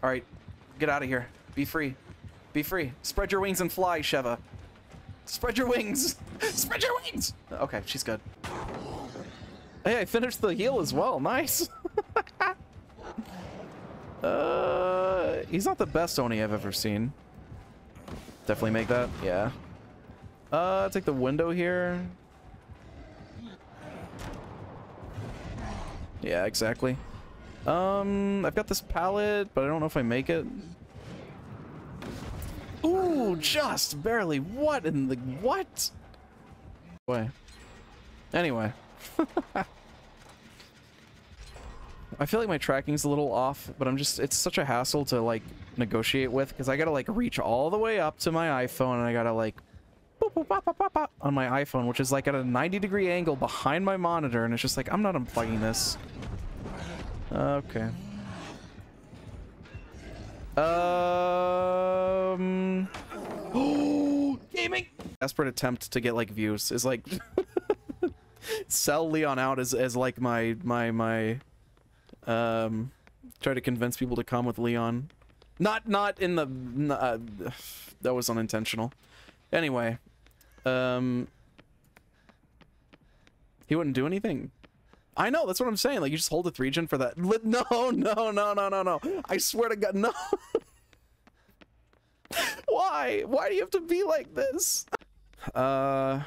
All right, get out of here. Be free. Be free. Spread your wings and fly, Sheva. Spread your wings. Spread your wings. Okay, she's good. Hey, I finished the heal as well. Nice. He's not the best Oni I've ever seen. Definitely make that. Yeah. Take the window here. Yeah, exactly. I've got this pallet, but I don't know if I make it. Ooh, just barely. What in the what? Way. Anyway. I feel like my tracking's a little off, but I'm just, it's such a hassle to like negotiate with, because I gotta like reach all the way up to my iPhone, and I gotta like boop, boop, bop, bop, bop, bop, on my iPhone, which is like at a 90-degree angle behind my monitor, and it's just like, I'm not unplugging this. Okay. Oh, gaming. Desperate attempt to get like views is like sell Leon out as like my try to convince people to come with Leon. Not in the that was unintentional. Anyway, he wouldn't do anything. I know, that's what I'm saying. Like, you just hold a 3-gen for that. No. I swear to God, no. Why? Why do you have to be like this? What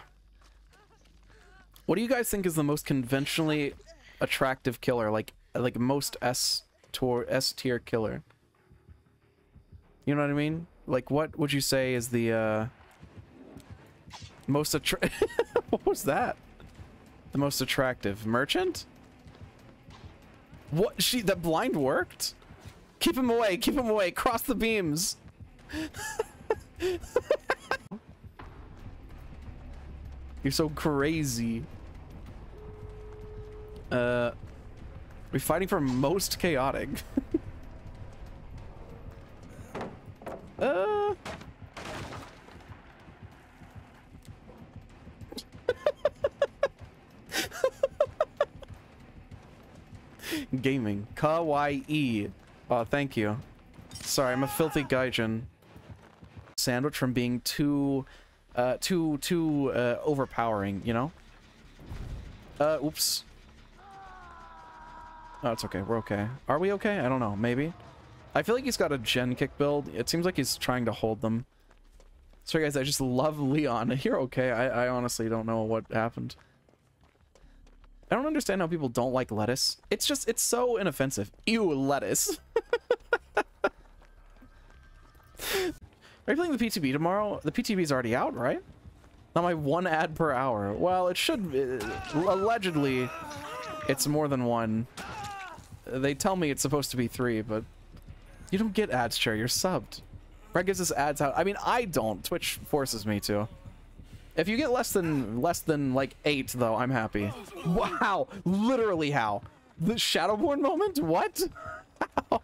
do you guys think is the most conventionally attractive killer? Like most S tier killer. You know what I mean? Like, what would you say is the most attractive? What was that? The most attractive merchant? What? She, that blind worked? Keep him away, keep him away, cross the beams. You're so crazy. We're fighting for most chaotic. Gaming. Kawaii. Oh, thank you. Sorry, I'm a filthy gaijin. Sandwich from being too overpowering, you know? Oops. Oh, it's okay. We're okay. Are we okay? I don't know. Maybe. I feel like he's got a gen kick build. It seems like he's trying to hold them. Sorry, guys. I just love Leon. You're okay. I honestly don't know what happened. I don't understand how people don't like lettuce. It's just, it's so inoffensive. Ew, lettuce. Are you playing the PTB tomorrow? The PTB's already out, right? Not my one ad per hour. Well, it should be. Allegedly, it's more than one. They tell me it's supposed to be 3, but you don't get ads, Cher. You're subbed. Red gives us ads out. I mean, I don't. Twitch forces me to. If you get less than like 8 though, I'm happy. Wow, literally how? The Shadowborn moment? What?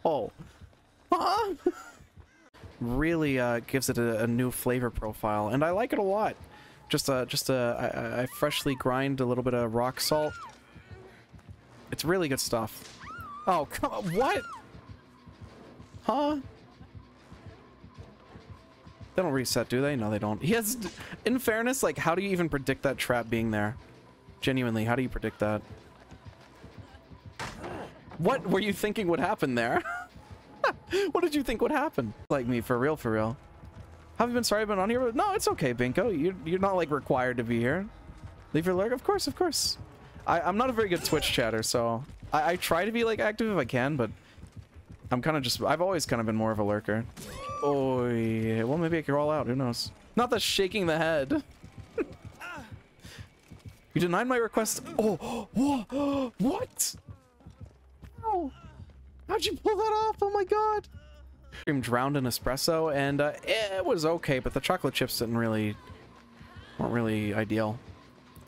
Oh. Huh? Really gives it a new flavor profile, and I like it a lot. I freshly grind a little bit of rock salt. It's really good stuff. Oh, come on. What? Huh? They don't reset, do they? No, they don't. He has, in fairness, like, how do you even predict that trap being there? Genuinely, how do you predict that? What were you thinking would happen there? What did you think would happen? Like me, for real, for real. Have you been sorry I've been on here? No, it's okay, Binko. You're not, like, required to be here. Leave your lurk? Of course, of course. I'm not a very good Twitch chatter, so I try to be, like, active if I can, but I'm kind of just, I've always kind of been more of a lurker. Oh yeah, well maybe I could roll out, who knows. Not the shaking the head. You denied my request. Oh, whoa, what? Oh, how'd you pull that off? Oh my god. I'm drowned in espresso, and it was okay, but the chocolate chips didn't really, weren't really ideal.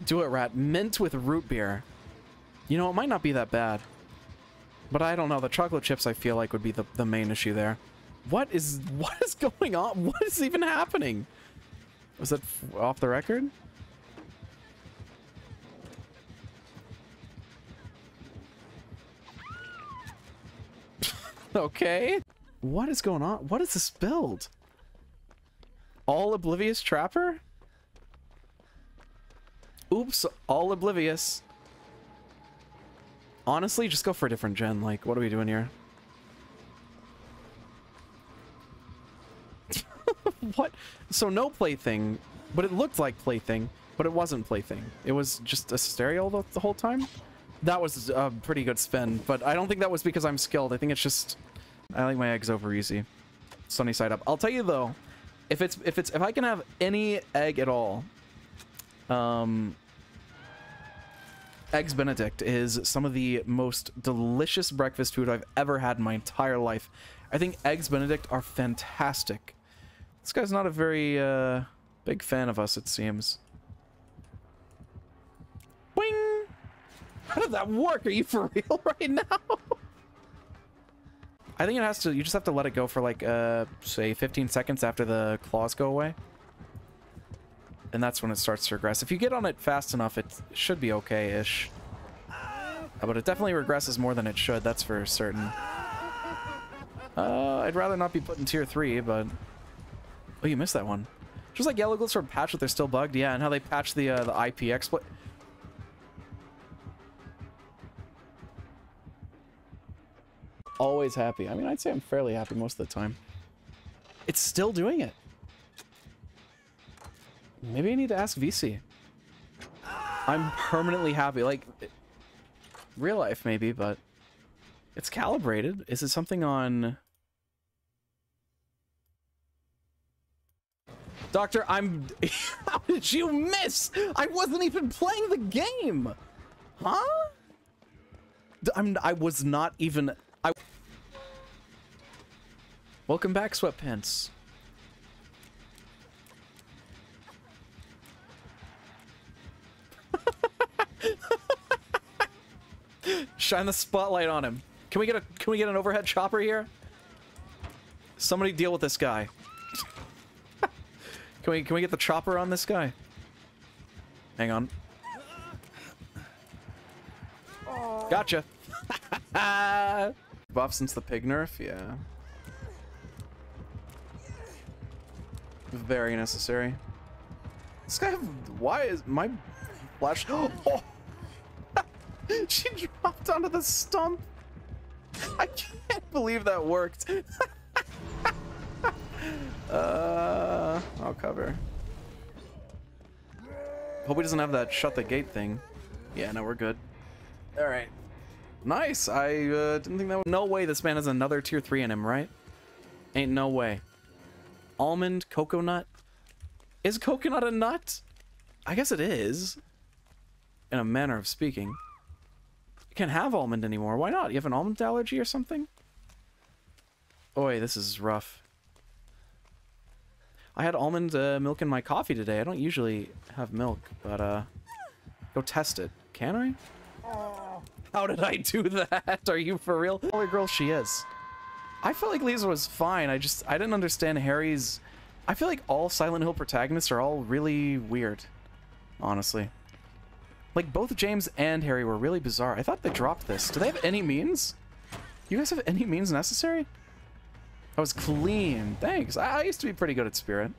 Do it, rat. Mint with root beer. You know, it might not be that bad, but I don't know. The chocolate chips I feel like would be the main issue there. What is going on? What is even happening? Was that off the record? Okay. What is going on? What is this build? All Oblivious Trapper? Oops, all Oblivious. Honestly, just go for a different gen. Like, what are we doing here? What? So no Plaything, but it looked like Plaything, but it wasn't Plaything. It was just a stereo the whole time? That was a pretty good spin, but I don't think that was because I'm skilled. I think it's just... I like my eggs over easy. Sunny side up. I'll tell you though, if I can have any egg at all, Eggs Benedict is some of the most delicious breakfast food I've ever had in my entire life. I think Eggs Benedict are fantastic. This guy's not a very big fan of us, it seems. Boing! How did that work? Are you for real right now? I think it has to, you just have to let it go for like, say 15 seconds after the claws go away. And that's when it starts to regress. If you get on it fast enough, it should be okay-ish. But it definitely regresses more than it should, that's for certain. I'd rather not be put in tier 3, but... Oh, you missed that one. Just like Yellow Glitz from patch, but they're still bugged. Yeah, and how they patch the IP exploit. Always happy. I mean, I'd say I'm fairly happy most of the time. It's still doing it. Maybe I need to ask VC. I'm permanently happy. Like, real life maybe, but it's calibrated. Is it something on... Doctor, I'm... How did you miss? I wasn't even playing the game! Huh? I was not even... Welcome back, Sweatpants. Shine the spotlight on him. Can we get an overhead chopper here? Somebody deal with this guy. Can we get the chopper on this guy? Hang on. Aww. Gotcha. Buff since the pig nerf, yeah. Very necessary. This guy, why is my flash? Oh. She dropped onto the stump. I can't believe that worked. I'll cover. Hope he doesn't have that shut the gate thing. Yeah, no, we're good. All right. Nice. I didn't think that would... No way this man has another tier 3 in him, right? Ain't no way. Almond, coconut. Is coconut a nut? I guess it is. In a manner of speaking. You can't have almond anymore. Why not? You have an almond allergy or something? Oi, this is rough. I had almond milk in my coffee today. I don't usually have milk, but go test it. Can I? How did I do that? Are you for real? Holy girl, she is. I felt like Lisa was fine. I didn't understand Harry's... I feel like all Silent Hill protagonists are all really weird, honestly. Like, both James and Harry were really bizarre. I thought they dropped this. Do they have any means? You guys have any means necessary? I was clean. Thanks. I used to be pretty good at Spirit.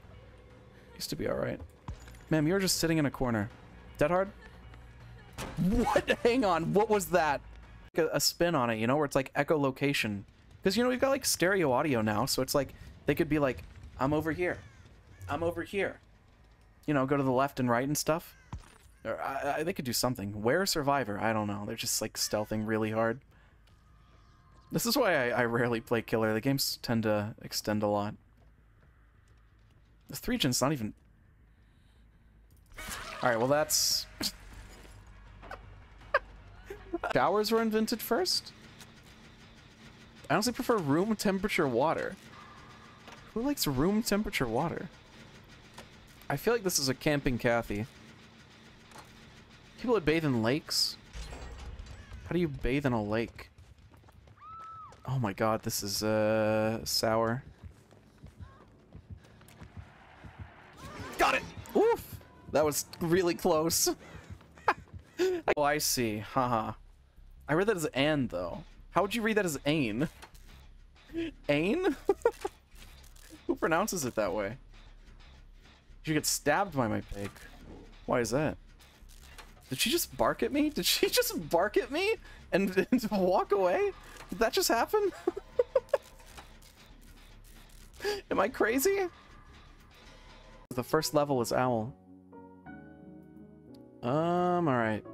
Used to be alright. Ma'am, you were just sitting in a corner. Dead hard? What? Hang on. What was that? A spin on it, you know, where it's like echolocation. Because, you know, we've got like stereo audio now, so it's like they could be like, I'm over here. I'm over here. You know, go to the left and right and stuff. Or they could do something. Where Survivor? I don't know. They're just like stealthing really hard. This is why I rarely play Killer. The games tend to extend a lot. This 3-gen's not even... Alright, well that's... Showers were invented first? I honestly prefer room temperature water. Who likes room temperature water? I feel like this is a camping Kathy. People that bathe in lakes? How do you bathe in a lake? Oh my god, this is, sour. Got it! Oof! That was really close. Oh, I see. Haha. I read that as an, though. How would you read that as ain? Ain? Who pronounces it that way? She gets stabbed by my pig. Why is that? Did she just bark at me? Did she just bark at me and walk away? Did that just happen? Am I crazy? The first level is Owl. Alright.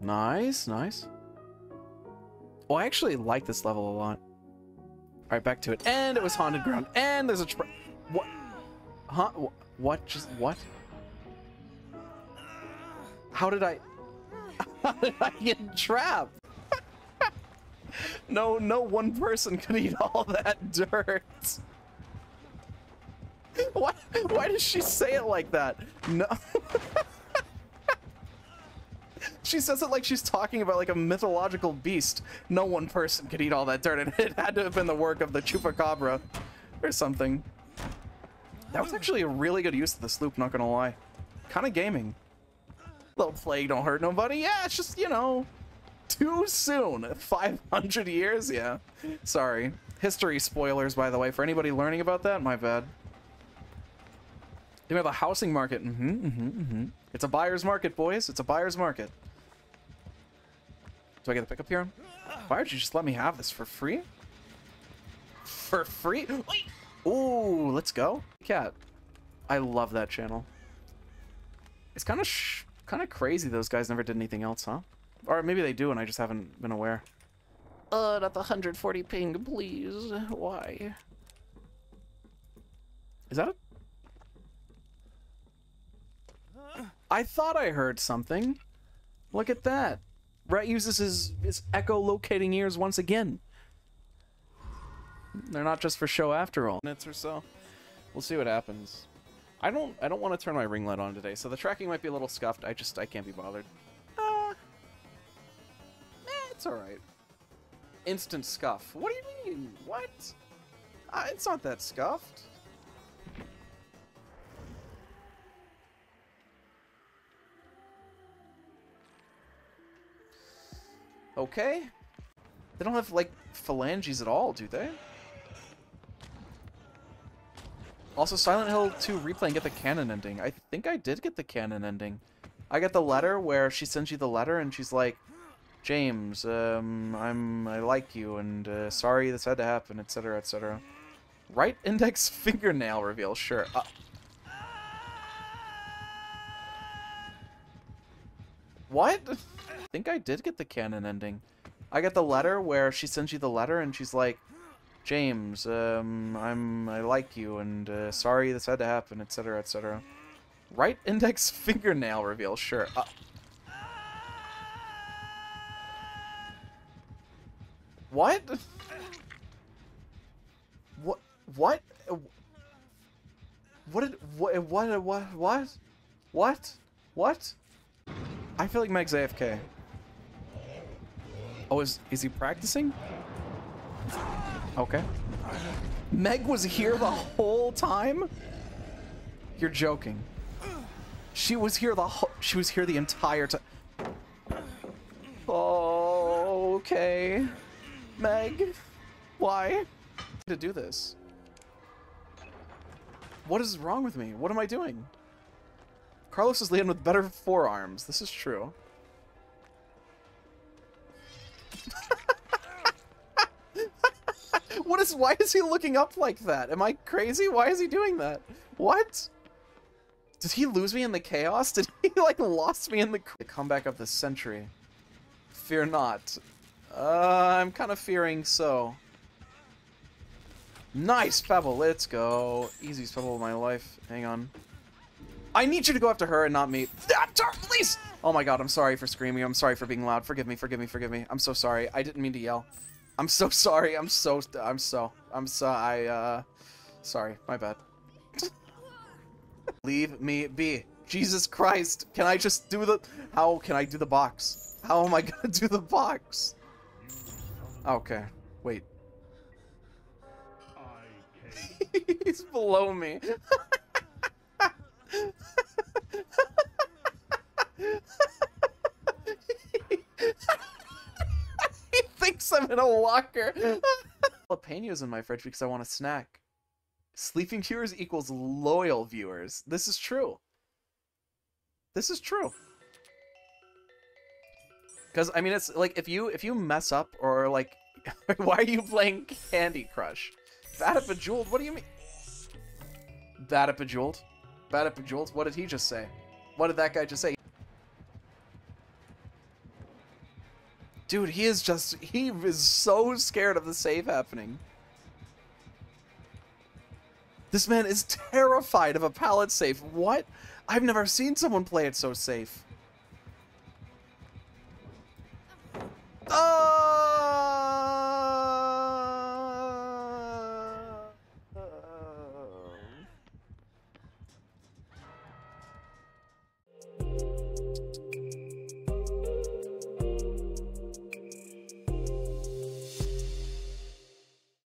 Nice, nice. Oh, I actually like this level a lot. Alright, back to it. And it was Haunted Ground. And there's a what? Huh? What? Just what? How did I get trapped? No, no one person could eat all that dirt. What? Why did she say it like that? No. She says it like she's talking about like a mythological beast. No one person could eat all that dirt, and it had to have been the work of the Chupacabra or something. That was actually a really good use of this loop, not gonna lie. Kind of gaming. Little plague don't hurt nobody. Yeah, it's just, you know, too soon. 500 years, yeah. Sorry. History spoilers, by the way. For anybody learning about that, my bad. They have a housing market. It's a buyer's market, boys. It's a buyer's market. Do I get a pickup here? Why would you just let me have this for free? For free? Ooh, let's go. Cat. I love that channel. It's kind of crazy those guys never did anything else, huh? Or maybe they do and I just haven't been aware. Not the 140 ping, please. Why? Is that a... I thought I heard something. Look at that. Rhett uses his echolocating ears once again. They're not just for show after all. Minutes or so. We'll see what happens. I don't want to turn my ring light on today, so the tracking might be a little scuffed. I can't be bothered. It's alright. Instant scuff. What do you mean? What? It's not that scuffed. Okay. They don't have, like, phalanges at all, do they? Also, Silent Hill 2 replay and get the canon ending. I think I did get the canon ending. I got the letter where she sends you the letter and she's like, James, I like you, and sorry this had to happen, etc., etc. Right index fingernail reveal, sure. What? I think I did get the canon ending. I got the letter where she sends you the letter, and she's like, James, I like you, and sorry this had to happen, etc., etc. Right index fingernail reveal, sure. What? What? What? What did? What? What? What? I feel like Meg's AFK. Oh, is he practicing? Okay. Meg was here the whole time? You're joking. She was here the entire time. Oh, okay. Meg, why to do this? What is wrong with me? What am I doing? Carlos is Leon with better forearms. This is true. What is? Why is he looking up like that? Am I crazy? Why is he doing that? What? Did he lose me in the chaos? Did he like lost me in the comeback of the century? Fear not. I'm kind of fearing so. Nice Pebble, let's go. Easiest Pebble of my life. Hang on. I need you to go after her and not me. Please! Oh my god, I'm sorry for screaming. I'm sorry for being loud. Forgive me, forgive me, forgive me. I'm so sorry. I didn't mean to yell. I'm so sorry. Sorry, my bad. Leave me be. Jesus Christ, can I just do the... How can I do the box? How am I gonna do the box? Okay, wait. He's below me. He thinks I'm in a locker. Jalapenos in my fridge because I want a snack. Sleeping viewers equals loyal viewers. This is true. This is true. Because, I mean, it's like, if you mess up or, like, why are you playing Candy Crush? Bad at Bejeweled? What do you mean? Bad at Bejeweled? Bad at Bejeweled? What did he just say? What did that guy just say? Dude, he is just, he is so scared of the save happening. This man is terrified of a pallet save. What? I've never seen someone play it so safe.